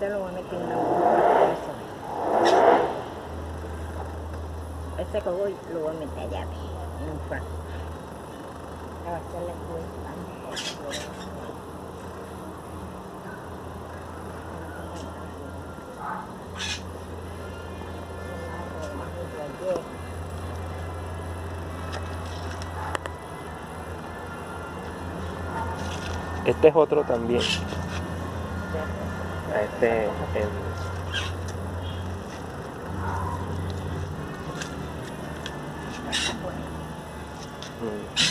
Este lo voy a meter en la bolsa. Este cogollo lo voy a meter allá en un frasco. Para hacer la cuenta. Este es otro también. Este es el...